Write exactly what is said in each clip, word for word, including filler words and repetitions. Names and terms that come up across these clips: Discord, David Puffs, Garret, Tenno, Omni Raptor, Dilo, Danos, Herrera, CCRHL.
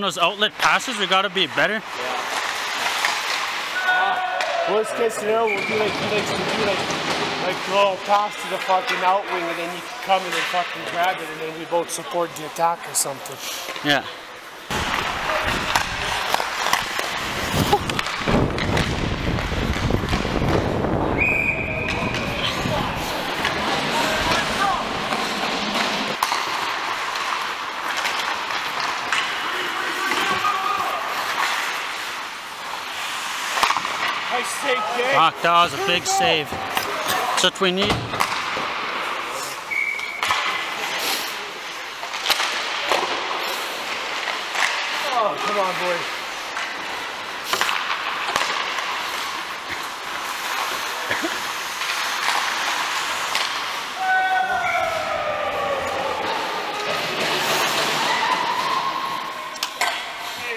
on those outlet passes, we gotta be better. Yeah. Uh, worst case scenario, we'll do like he likes to do, like, like throw a pass to the fucking out wing, and then you can come in and fucking grab it, and then we both support the attack or something. Yeah. Fuck, that was a big save. That's what we need. Oh, come on, boy.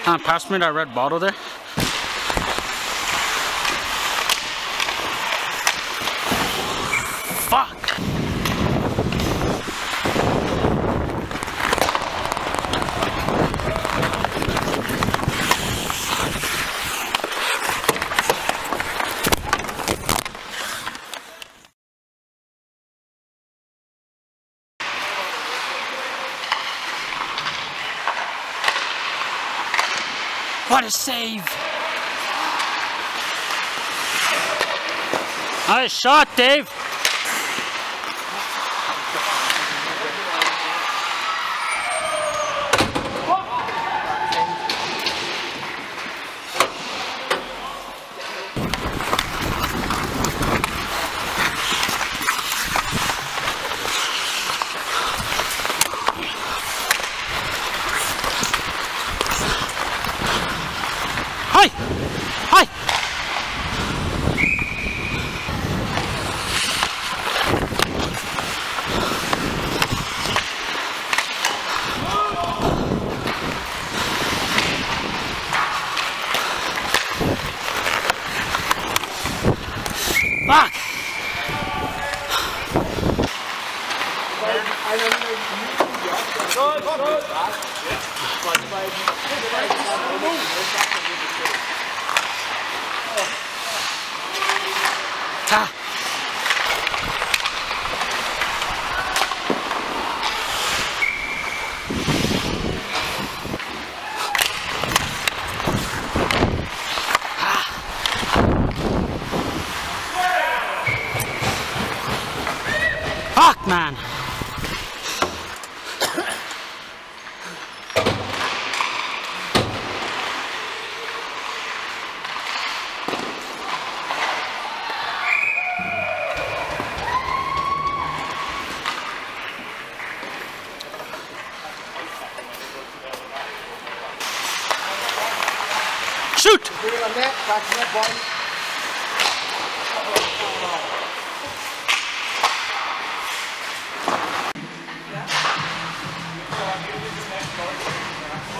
Huh, pass me that red bottle there. What a save! Nice shot, Dave!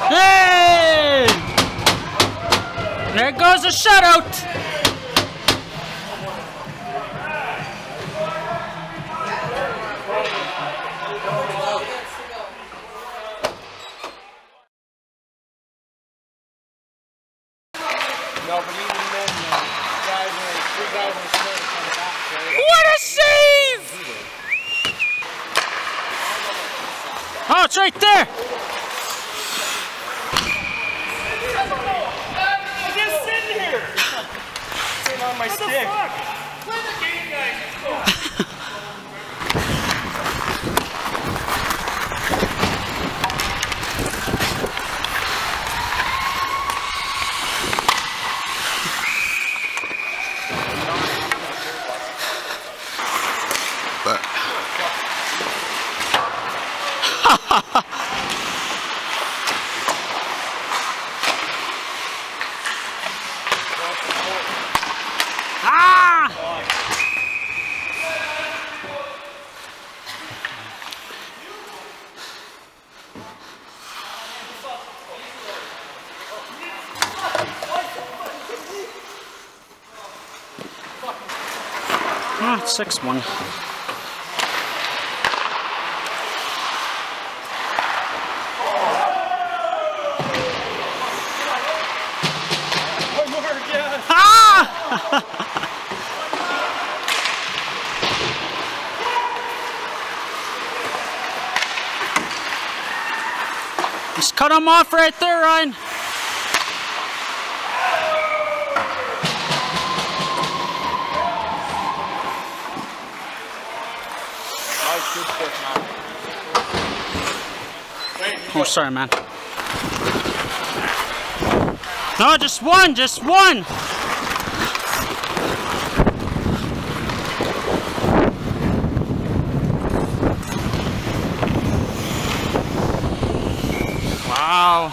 Hey! There goes a shutout. No, but even then, guys, three guys in the square to come back. What a save! Oh, it's right there. My stick. Play the game, guys. Let's go. Six one. Just cut him off right there, Ryan. Oh, sorry, man. No, just one, just one. Wow.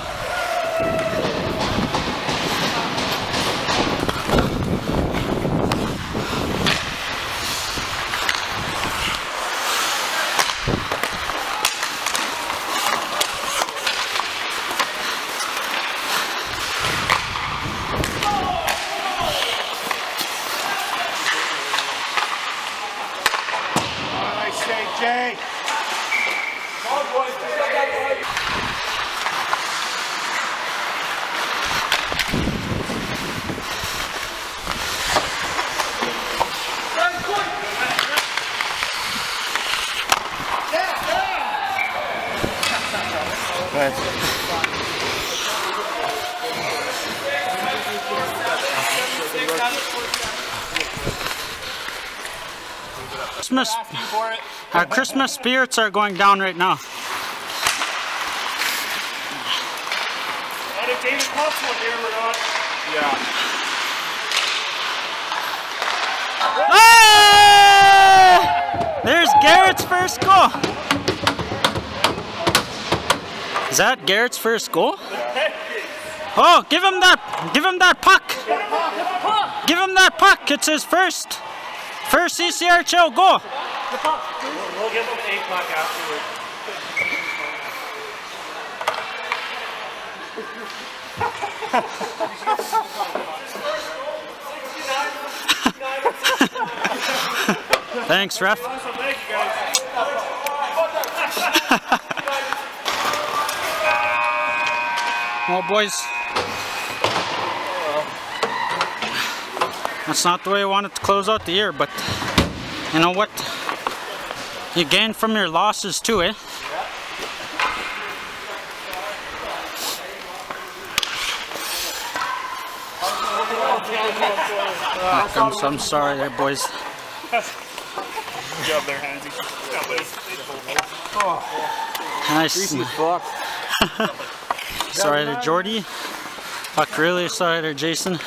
Christmas, our Christmas spirits are going down right now. And if David Puffs was here, we're not. Yeah. Ah! There's Garrett's first goal. Is that Garrett's first goal? Oh, give him that! Give him that puck! Give him that puck! It's his first. First C C R H L goal. We'll give them an eight puck afterwards. Thanks, ref. Oh, boys. That's not the way I wanted to close out the year, but you know what? You gain from your losses too, eh? Oh, comes, I'm sorry there, boys. Good job there, Hansie. Oh, nice. Sorry there, Jordy. Fuck, really sorry there, Jason.